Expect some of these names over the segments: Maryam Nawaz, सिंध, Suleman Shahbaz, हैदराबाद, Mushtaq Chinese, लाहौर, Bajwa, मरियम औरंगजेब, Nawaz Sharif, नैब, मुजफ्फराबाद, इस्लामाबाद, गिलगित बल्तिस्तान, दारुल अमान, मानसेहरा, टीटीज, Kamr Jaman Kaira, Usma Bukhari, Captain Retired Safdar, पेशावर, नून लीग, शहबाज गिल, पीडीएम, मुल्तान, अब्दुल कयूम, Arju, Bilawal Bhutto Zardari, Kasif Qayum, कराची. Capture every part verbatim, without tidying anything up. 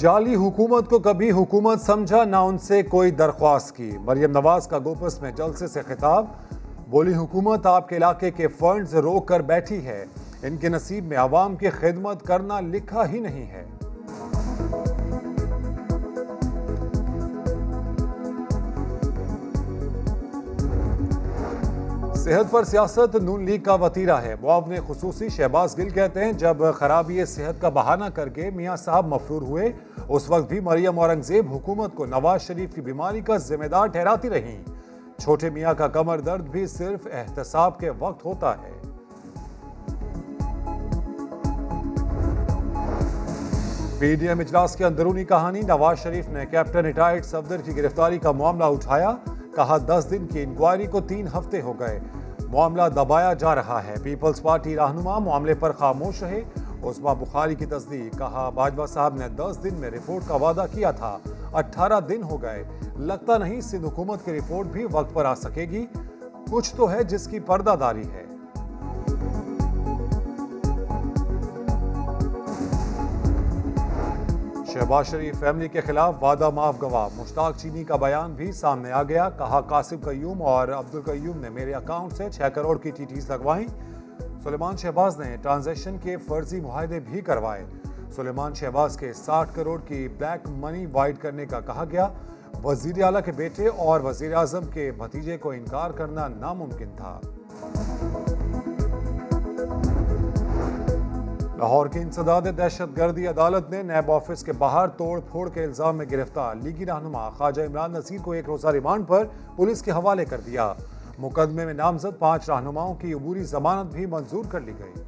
जाली हुकूमत को कभी हुकूमत समझा, ना उनसे कोई दरख्वास्त की। मरियम नवाज का गोपस में जलसे से खिताब, बोली हुकूमत आपके इलाके के फंड्स रोक कर बैठी है, इनके नसीब में आवाम की खिदमत करना लिखा ही नहीं है। सेहत पर सियासत नून लीग का वतीरा है। मुआवने खुसूसी शहबाज गिल कहते हैं, जब खराबी सेहत का बहाना करके मियाँ साहब मफरूर हुए, उस वक्त भी मरियम औरंगजेब हुकूमत को नवाज शरीफ की बीमारी का जिम्मेदार ठहराती रहीं। छोटे मियाँ का कमर दर्द भी सिर्फ एहतसाब के वक्त होता है। पीडीएम इजलास की अंदरूनी कहानी, नवाज शरीफ ने कैप्टन रिटायर्ड सफदर की गिरफ्तारी का मामला उठाया, कहा दस दिन की इंक्वायरी को तीन हफ्ते हो गए, मामला दबाया जा रहा है। पीपल्स पार्टी रहनुमा मामले पर खामोश रहे। उस्मा बुखारी की तस्दीक, कहा बाजवा साहब ने दस दिन में रिपोर्ट का वादा किया था, अट्ठारह दिन हो गए, लगता नहीं सिंध हुकूमत की रिपोर्ट भी वक्त पर आ सकेगी। कुछ तो है जिसकी पर्दादारी है। शहबाज शरीफ फैमिली के खिलाफ वादा माफ गवाह मुश्ताक चीनी का बयान भी सामने आ गया। कहा कासिफ कयूम और अब्दुल कयूम ने मेरे अकाउंट से छह करोड़ की टीटीज लगवाई। सुलेमान शहबाज ने ट्रांजैक्शन के फर्जी मुआहदे भी करवाए। सुलेमान शहबाज के साठ करोड़ की ब्लैक मनी वाइट करने का कहा गया। वजीर आला के बेटे और वजीर आजम के भतीजे को इनकार करना नामुमकिन था। लाहौर की इंसदाद दहशतगर्दी अदालत ने नैब ऑफिस के बाहर तोड़ फोड़ के इल्ज़ाम में गिरफ्तार लीगी रहनुमा ख्वाजा इमरान नसीर को एक रोज़ा रिमांड पर पुलिस के हवाले कर दिया। मुकदमे में नामजद पाँच रहनुमाओं की अबूरी जमानत भी मंजूर कर ली गई।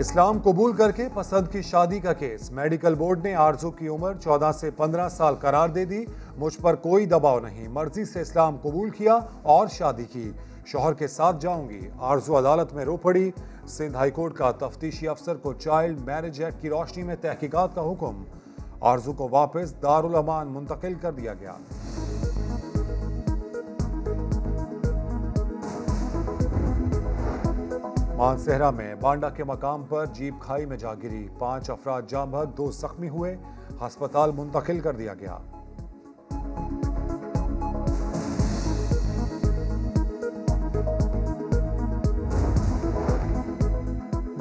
इस्लाम कबूल करके पसंद की शादी का केस, मेडिकल बोर्ड ने आरजू की उम्र चौदह से पंद्रह साल करार दे दी। मुझ पर कोई दबाव नहीं, मर्जी से इस्लाम कबूल किया और शादी की, शौहर के साथ जाऊंगी, आरजू अदालत में रो पड़ी। सिंध हाईकोर्ट का तफ्तीशी अफसर को चाइल्ड मैरिज एक्ट की रोशनी में तहकीकात का हुक्म। आरजू को वापस दारुल अमान मुंतकिल कर दिया गया। मानसेहरा में बांडा के मकाम पर जीप खाई में जा गिरी, पांच अफराद जाम भग, दो जख्मी हुए, हस्पताल मुंतकिल कर दिया गया।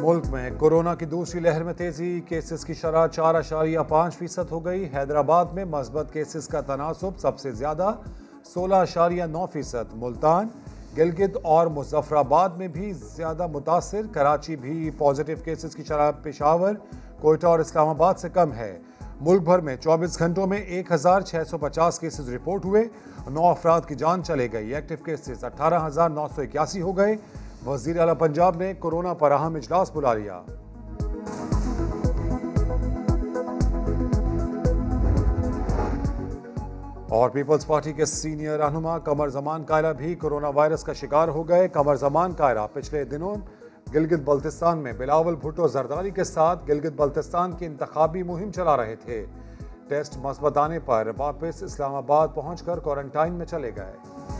मुल्क में कोरोना की दूसरी लहर में तेजी, केसेस की शरह चार अशारिया पाँच फीसद हो गई। हैदराबाद में मस्बत केसेस का तनासब सबसे ज़्यादा सोलह अशारिया नौ फीसद, मुल्तान, गिलगित और मुजफ्फराबाद में भी ज़्यादा मुतासर। कराची भी पॉजिटिव केसेस की शरह पेशावर, कोयटा और इस्लामाबाद से कम है। मुल्क भर में चौबीस घंटों में एक हज़ार छः सौ पचास केसेज रिपोर्ट हुए, नौ अफराद की जान चले गई। एक्टिव केसेस अट्ठारह हज़ार नौ सौ इक्यासी हो गए। वज़ीर आला पंजाब ने कोरोना पर अहम इजलास बुला लिया। और पीपल्स पार्टी के सीनियर रहनुमा कमर जमान कायरा भी कोरोना वायरस का शिकार हो गए। कमर जमान कायरा पिछले दिनों गिलगित बल्तिस्तान में बिलावल भुट्टो जरदारी के साथ गिलगित बल्तिस्तान की इंतखाबी मुहिम चला रहे थे। टेस्ट मस्बत आने पर वापस इस्लामाबाद पहुंचकर क्वारंटाइन में चले गए।